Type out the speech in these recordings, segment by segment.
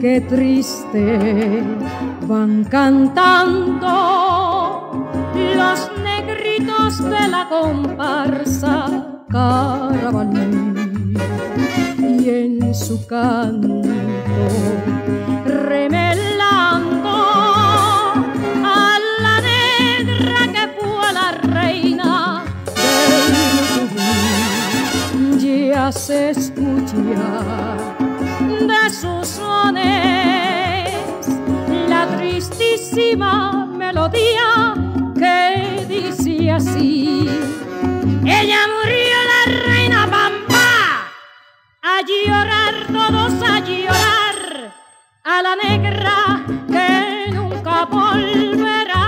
Qué triste van cantando los negritos de la comparsa Carabaní, y en su canto remelando a la negra que fue la reina del Rubí, ya se escucha de sus sones la tristísima melodía que dice así: ella murió la reina Pampa, a llorar todos, a llorar a la negra que nunca volverá.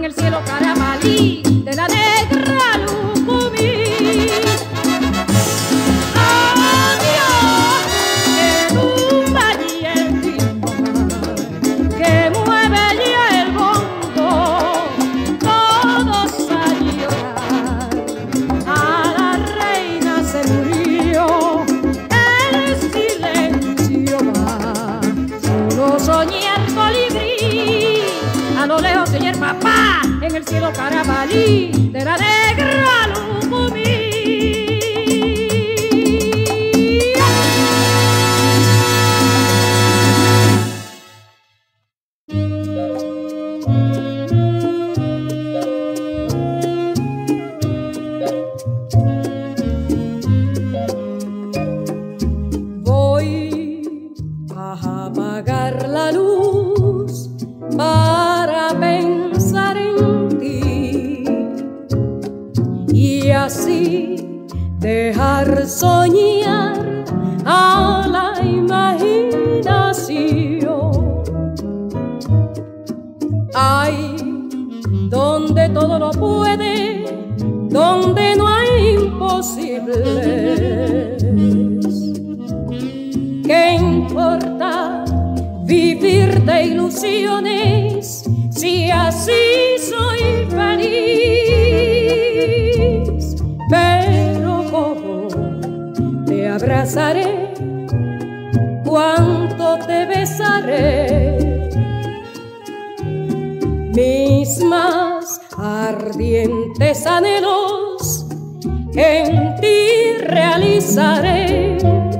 En el cielo Carabalí de la negra Lucumí, oh, Dios, en un valle el timbal que mueve ya el bongo, todos a llorar, a la reina se murió, el silencio va, solo soñar colibrí. A lo lejos se yerba papá, en el cielo Carabalí de la negra Lucumí. Dejar soñar a la imaginación. Ay, donde todo lo puede, donde no hay imposibles. ¿Qué importa vivir de ilusiones si así soy feliz? Pero como te abrazaré, cuánto te besaré, mis más ardientes anhelos en ti realizaré, y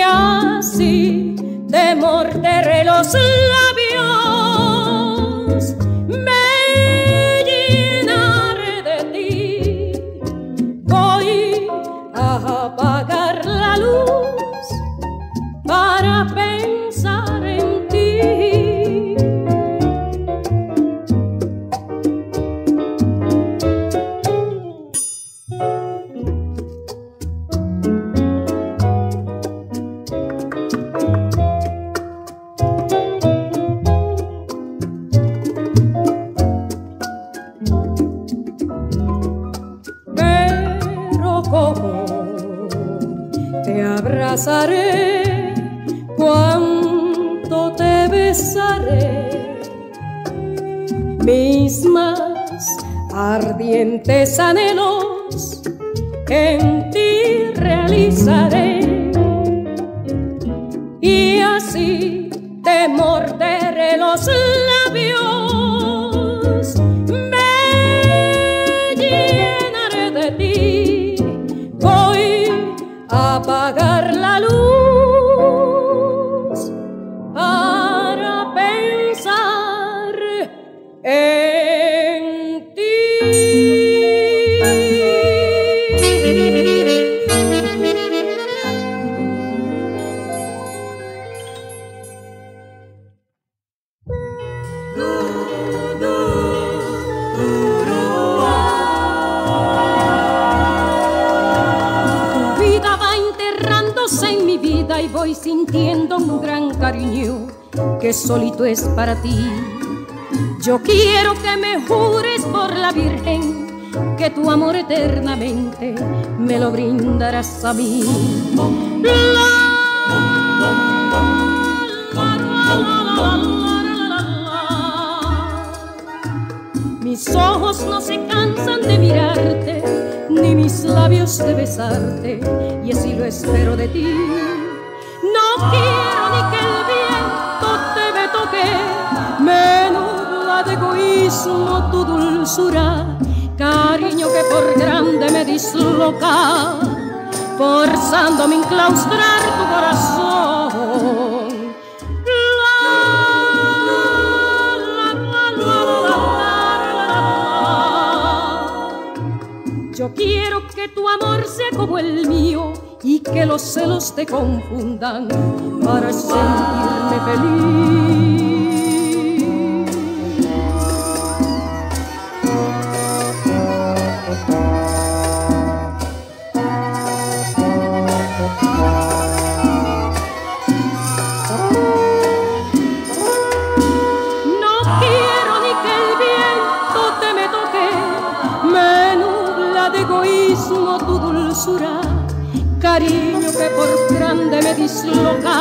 así te morderé los labios, apagar la luz para pensar en ti. Pero ¿cómo te abrazaré, cuánto te besaré, mis más ardientes anhelos en ti realizaré, y así te morderé los labios, me llenaré de ti, voy apagar la luz para pensar en ti. voy sintiendo un gran cariño que solito es para ti. Yo quiero que me jures por la Virgen que tu amor eternamente me lo brindarás a mí. Mis ojos no se cansan de mirarte, ni mis labios de besarte, y así lo espero de ti. No quiero ni que el viento te me toque, me nubla de egoísmo tu dulzura, cariño que por grande me disloca, forzándome a enclaustrar tu corazón. Yo quiero que tu amor sea como el mío y que los celos te confundan para sentirme feliz. No quiero ni que el viento te me toque, me nubla de egoísmo tu dulzura, cariño que por grande me disloca,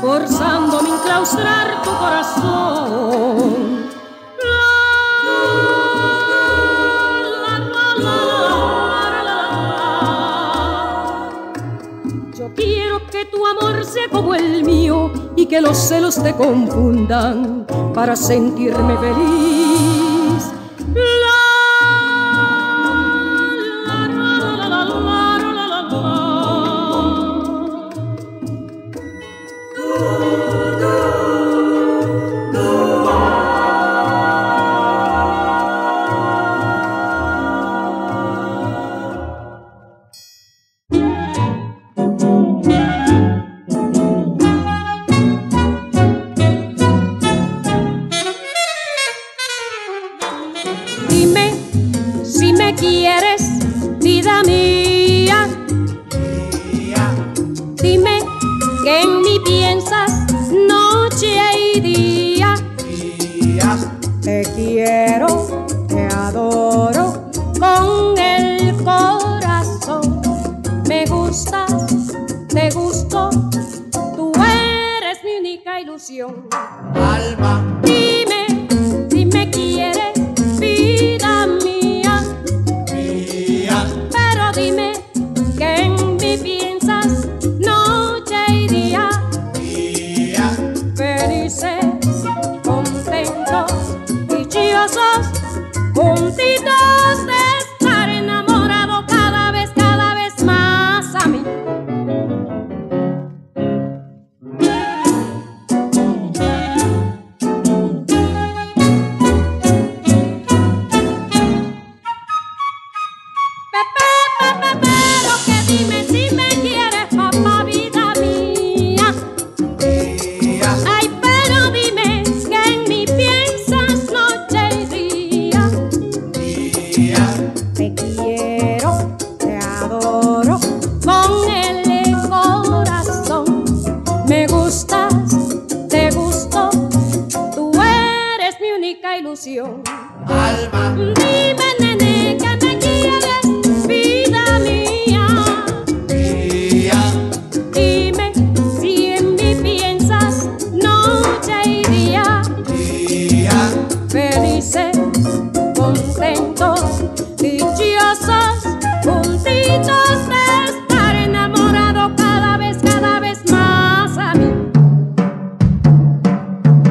forzándome a enclaustrar tu corazón. La, la, la, la, la, la. Yo quiero que tu amor sea como el mío y que los celos te confundan para sentirme feliz.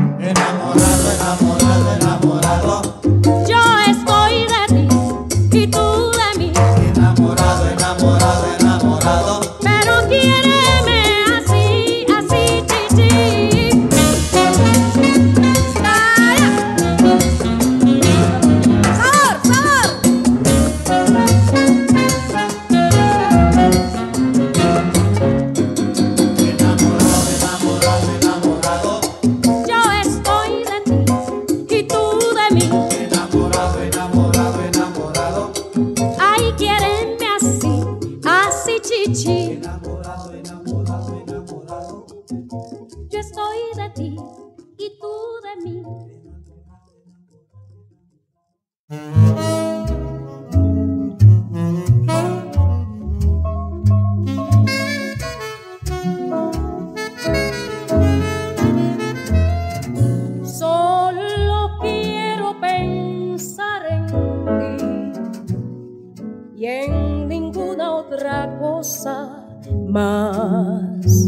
Enamorado, enamorado, enamorado. Yo estoy de ti. mí. Solo quiero pensar en ti y en ninguna otra cosa más,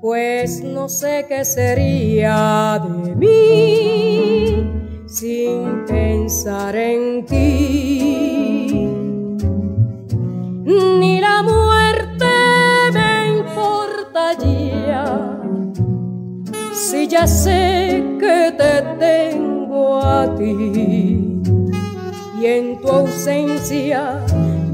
pues no sé qué sería de mí sin pensar en ti. Ni la muerte me importa ya, si ya sé que te tengo a ti y en tu ausencia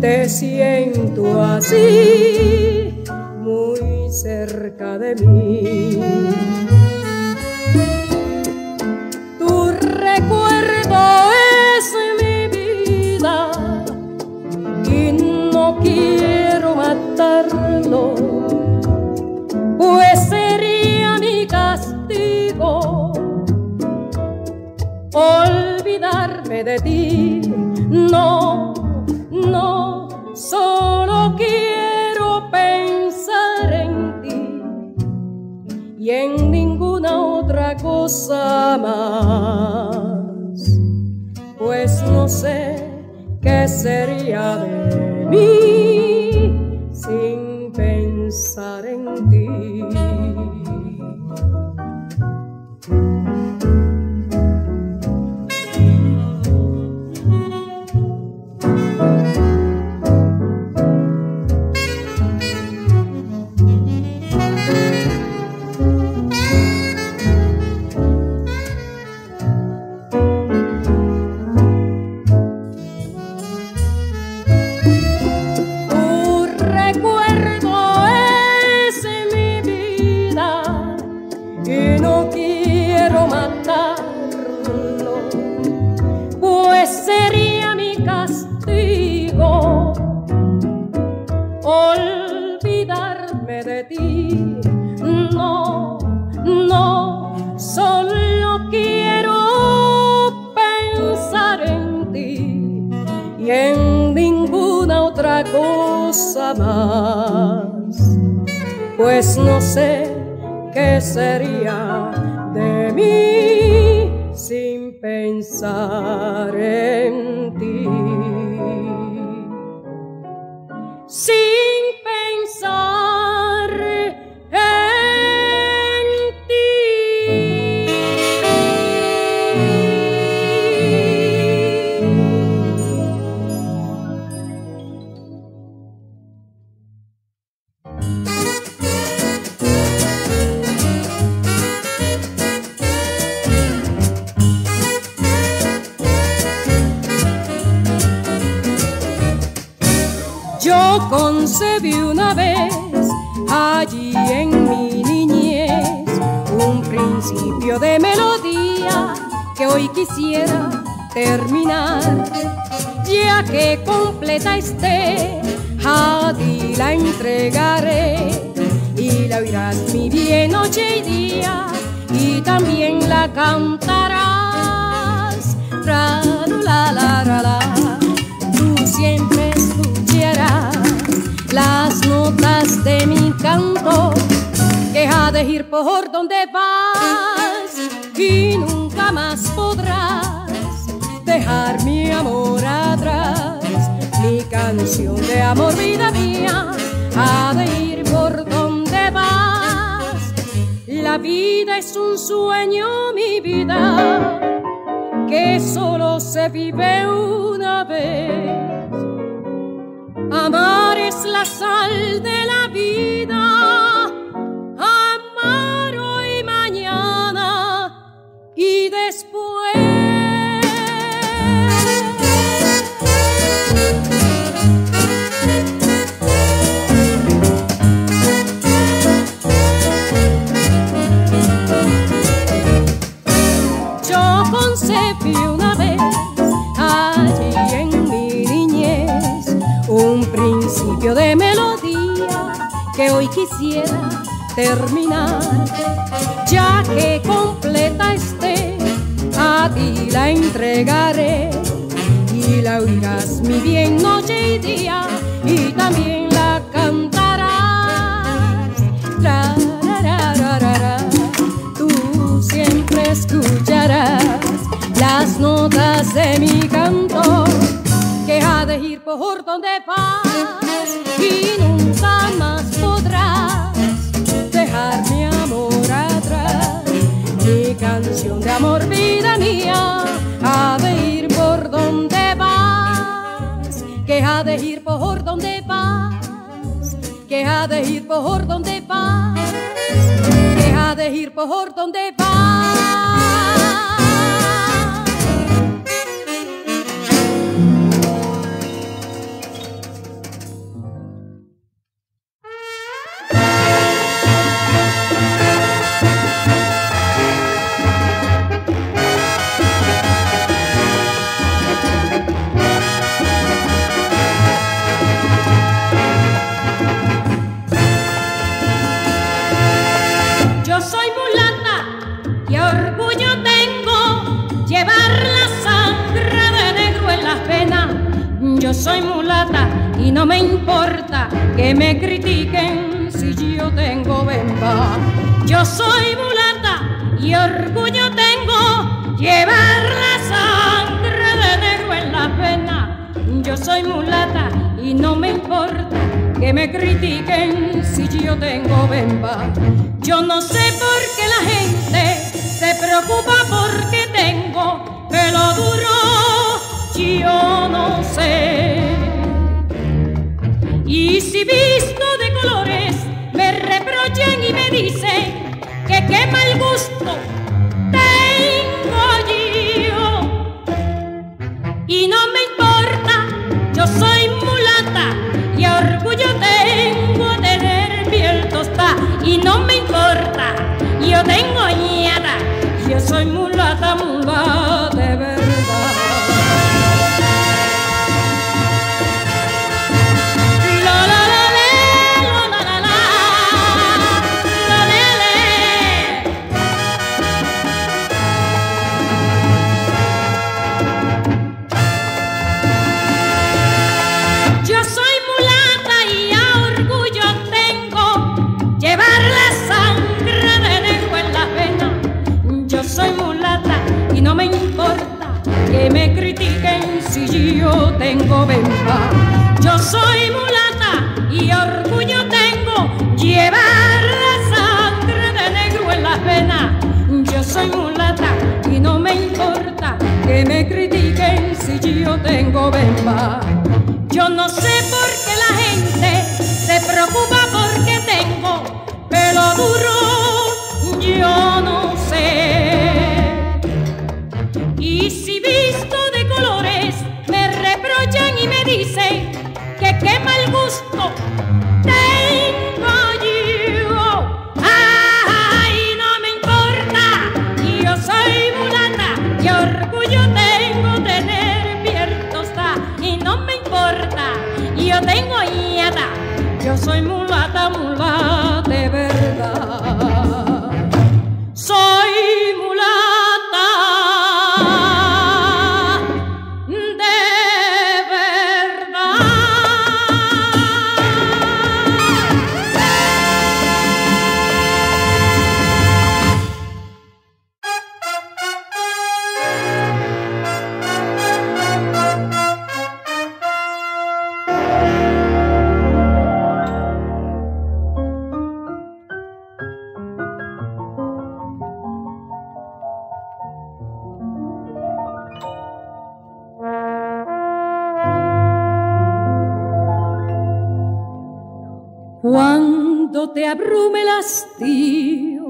te siento así, muy cerca de mí. Tu recuerdo es mi vida y no quiero matarlo, pues sería mi castigo olvidarme de ti. No, no. Solo quiero pensar en ti y en ninguna otra cosa más, pues no sé qué sería de mí sin pensar en ti. Más, pues no sé qué sería de mí sin pensar en ti, sin pensar en ti. Concebí una vez, allí en mi niñez, un principio de melodía que hoy quisiera terminar, ya que completa esté, a ti la entregaré, y la oirás mi bien noche y día, y también la cantarás, ra, la, la, la, la. Tú siempre escucharás las notas de mi canto, que ha de ir por donde vas y nunca más podrás dejar mi amor atrás. Mi canción de amor, vida mía, ha de ir por donde vas. La vida es un sueño, mi vida, que solo se vive una vez. Amar es la sal de la vida, amar hoy, mañana y después. Yo concebí una vez allí en mi niñez un principio de melodía que hoy quisiera terminar, ya que completa esté, a ti la entregaré y la oirás mi bien noche y día y también la cantarás. Ra, ra, ra, ra, ra. Tú siempre escucharás las notas de mi canto que ha de ir por donde vas y nunca más podrás dejar mi amor atrás. Mi canción de amor, vida mía, ha de ir por donde vas, que ha de ir por donde vas, que ha de ir por donde vas, que ha de ir por donde vas. Yo soy mulata y no me importa que me critiquen si yo tengo bemba. Yo soy mulata y orgullo tengo, llevar la sangre de negro en la pena. Yo soy mulata y no me importa que me critiquen si yo tengo bemba. Yo no sé por qué la gente se preocupa porque tengo pelo duro. Yo no sé. Y si visto de colores me reprochan y me dicen que qué mal gusto tengo yo. Y no me importa, yo soy mulata y orgullo tengo de tener piel tostada. Y no me importa, yo tengo ñata, yo soy mulata, mulata de verdad. Me critiquen si yo tengo bemba. Yo soy mulata y orgullo tengo, llevar la sangre de negro en la pena. Yo soy mulata y no me importa que me critiquen si yo tengo bemba. Yo no sé por qué la gente se preocupa porque tengo pelo duro, yo no sé. Y si visto de colores me reprochan y me dicen que qué mal gusto tengo yo. Ay, no me importa, yo soy mulata y orgullo tengo tener piel tostada. Y no me importa, yo tengo ñata, yo soy mulata, mulata de verdad. Soy mulata. Cuando te abrume el hastío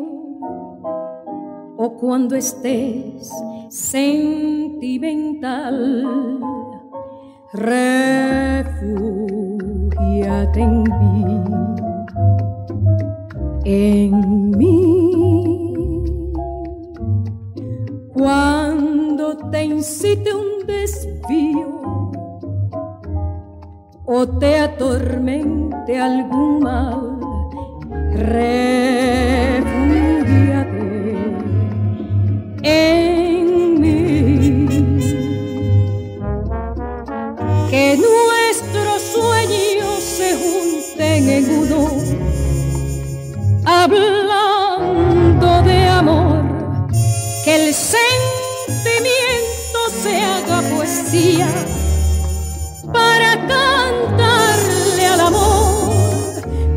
o cuando estés sentimental, refúgiate en mí, en mí. Cuando te incite un desvío o te atormente algún mal, refúgiate en mí. sentimiento se haga poesía para cantarle al amor.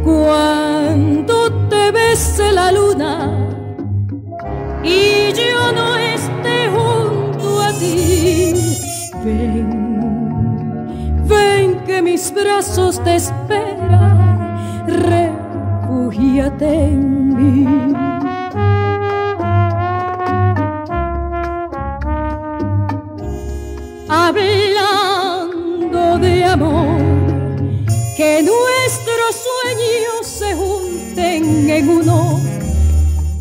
Cuando te bese la luna y yo no esté junto a ti, ven, ven que mis brazos te esperan, refúgiate en mí. Hablando de amor, que nuestros sueños se junten en uno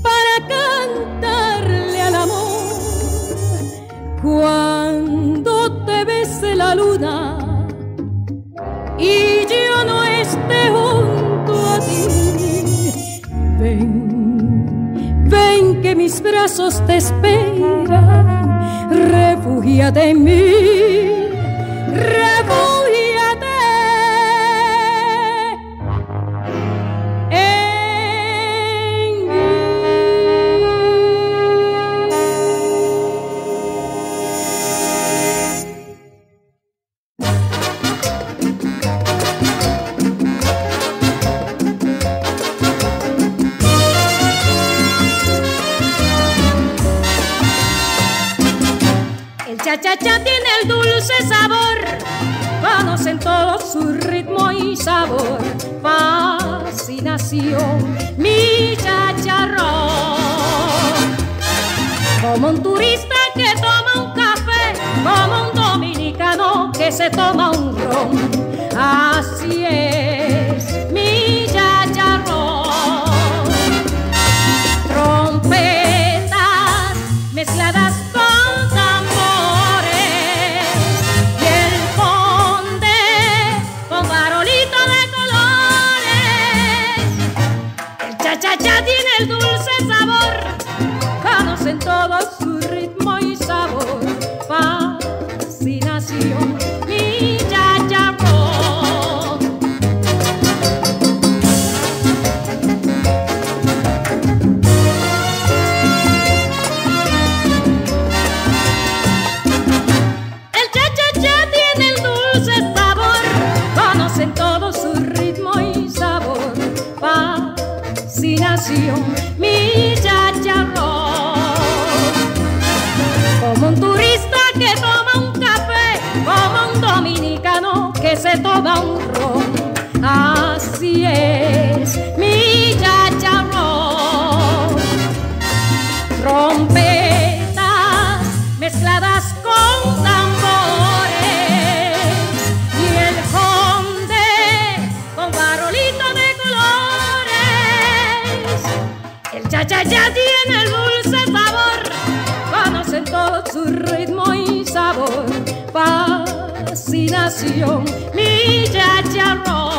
para cantarle al amor. Cuando te bese la luna y yo no esté junto a ti, ven, ven que mis brazos te esperan. Refúgiate en mí, refúgiate en mí. Cha-cha-cha tiene el dulce sabor, conocen todos su ritmo y sabor, fascinación, mi chacharrón. Como un turista que toma un café, como un dominicano que se toma un ron, así es mi chacharrón. Trompetas mezcladas con en todo su ritmo y sabor, fascinación, mi chacharrón. El chachachá tiene el dulce sabor, conocen todo su ritmo y sabor, fascinación, mi chacharrón. Como un turista que toma un café, como un dominicano que se toma un ron, así es mi chacharrón. Trompetas mezcladas con tambores y el jonde con farolito de colores. El chachachá tiene el dulce sabor, en todo su ritmo y sabor, fascinación, mi chacharrón.